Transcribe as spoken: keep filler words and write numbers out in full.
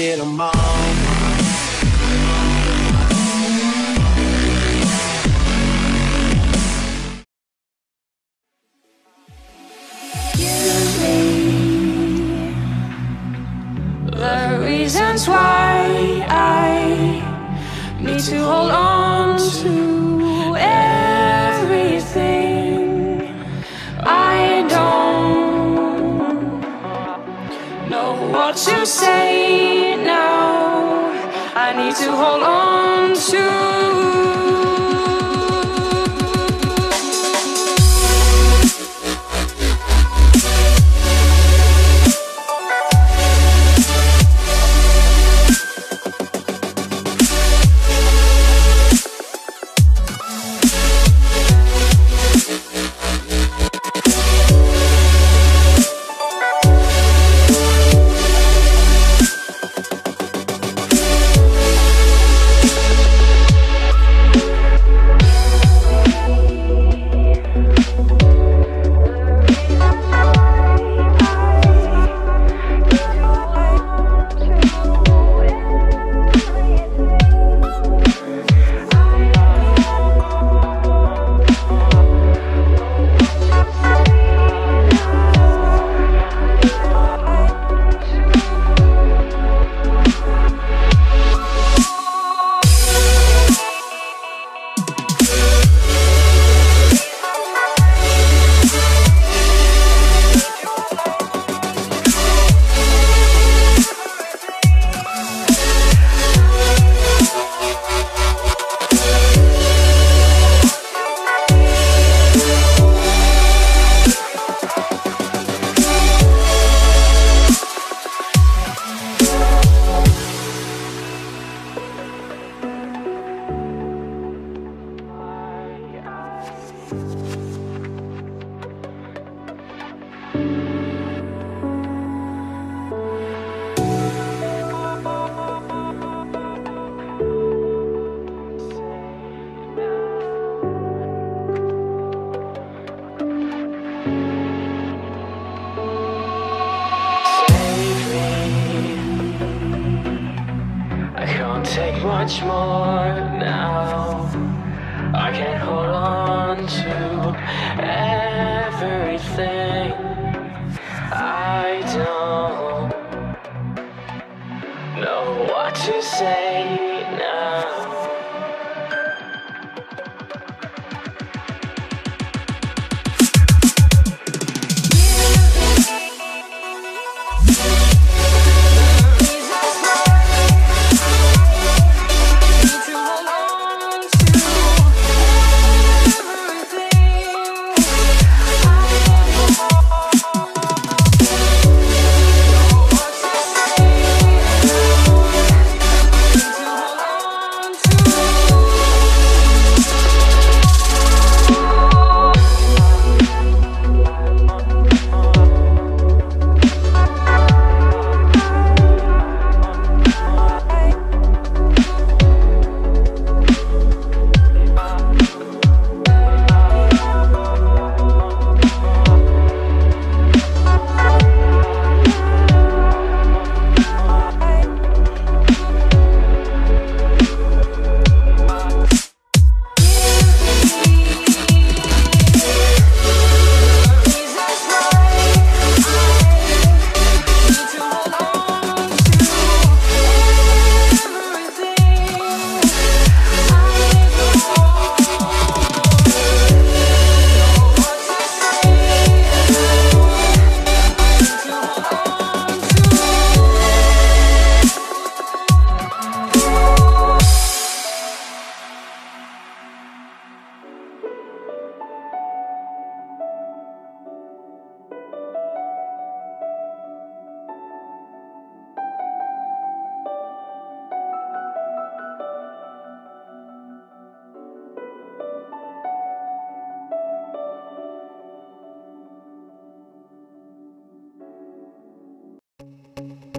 get them on. Reasons why I need to hold on to everything. I don't know what to say now. I need to hold on to. Take much more now. I can't hold on to everything. I don't know what to say now. Thank you.